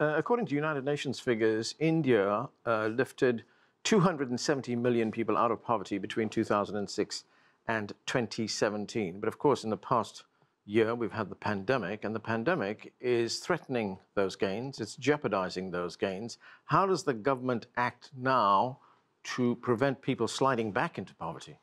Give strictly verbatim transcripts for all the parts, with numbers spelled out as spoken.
Uh, according to United Nations figures, India uh, lifted two hundred seventy million people out of poverty between two thousand six and twenty seventeen. But of course, in the past year, we've had the pandemic, and the pandemic is threatening those gains. It's jeopardizing those gains. How does the government act now to prevent people sliding back into poverty?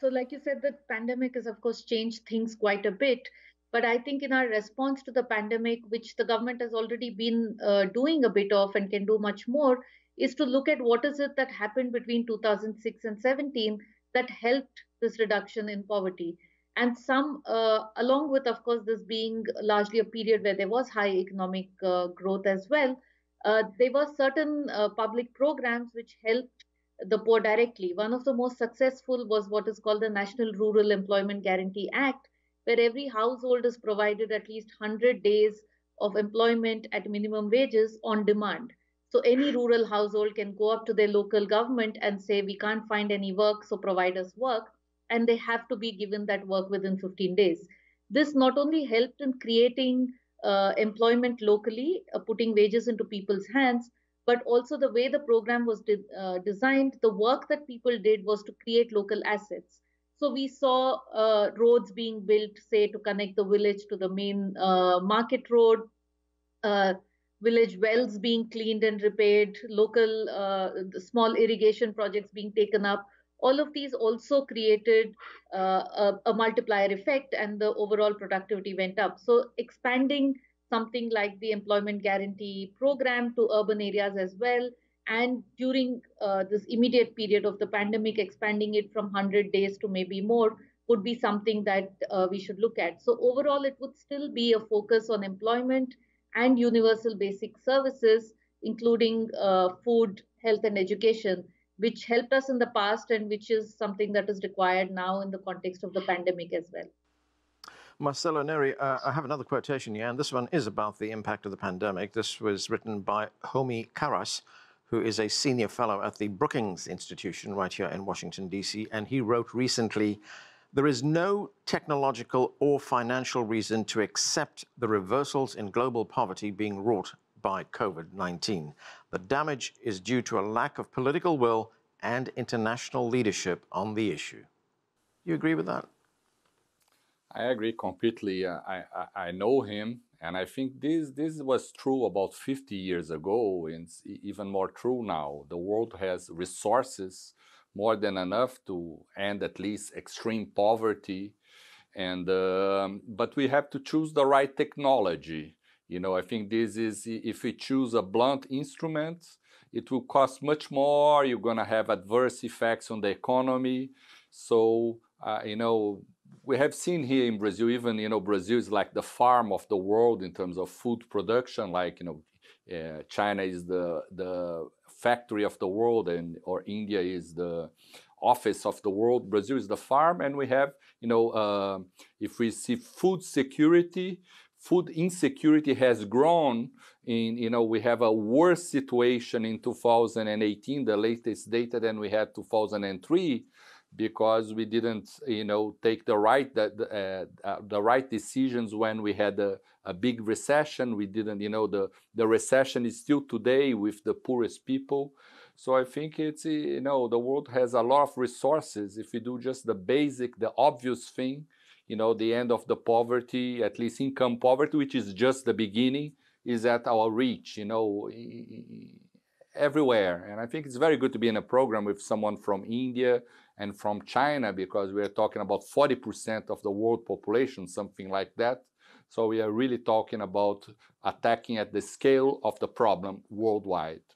So like you said, the pandemic has, of course, changed things quite a bit. But I think in our response to the pandemic, which the government has already been uh, doing a bit of and can do much more, is to look at what is it that happened between two thousand six and seventeen that helped this reduction in poverty. And some, uh, along with, of course, this being largely a period where there was high economic uh, growth as well, uh, there were certain uh, public programs which helped the poor directly. One of the most successful was what is called the National Rural Employment Guarantee Act, where every household is provided at least one hundred days of employment at minimum wages on demand. So any rural household can go up to their local government and say, we can't find any work, so provide us work. And they have to be given that work within fifteen days. This not only helped in creating uh, employment locally, uh, putting wages into people's hands, but also the way the program was de- uh, designed, the work that people did was to create local assets. So we saw uh, roads being built, say, to connect the village to the main uh, market road, uh, village wells being cleaned and repaired, local uh, small irrigation projects being taken up. All of these also created uh, a, a multiplier effect, and the overall productivity went up. So expanding something like the employment guarantee program to urban areas as well, and during uh, this immediate period of the pandemic, expanding it from one hundred days to maybe more would be something that uh, we should look at. So overall, it would still be a focus on employment and universal basic services, including uh, food, health, and education, which helped us in the past and which is something that is required now in the context of the pandemic as well. Marcelo Neri, uh, I have another quotation here, and this one is about the impact of the pandemic. This was written by Homi Karas, who is a senior fellow at the Brookings Institution right here in Washington, D C, and he wrote recently, "There is no technological or financial reason to accept the reversals in global poverty being wrought by COVID nineteen. The damage is due to a lack of political will and international leadership on the issue." You agree with that? I agree completely. Uh, I, I, I know him. And I think this, this was true about fifty years ago, and it's even more true now. The world has resources more than enough to end at least extreme poverty. And, um, but we have to choose the right technology. You know, I think this is, if we choose a blunt instrument, it will cost much more. You're going to have adverse effects on the economy. So, uh, you know, we have seen here in Brazil, even, you know, Brazil is like the farm of the world in terms of food production, like, you know, uh, China is the, the factory of the world, and or India is the office of the world. Brazil is the farm, and we have, you know, uh, if we see food security, food insecurity has grown. In, you know, we have a worse situation in two thousand eighteen, the latest data, than we had two thousand three. Because we didn't, you know, take the right the, uh, the right decisions when we had a, a big recession. We didn't, you know, the the recession is still today with the poorest people. So I think it's, you know, the world has a lot of resources. If we do just the basic, the obvious thing, you know, the end of the poverty, at least income poverty, which is just the beginning, is at our reach, you know, everywhere. And I think it's very good to be in a program with someone from India and from China, because we are talking about forty percent of the world population, something like that. So we are really talking about attacking at the scale of the problem worldwide.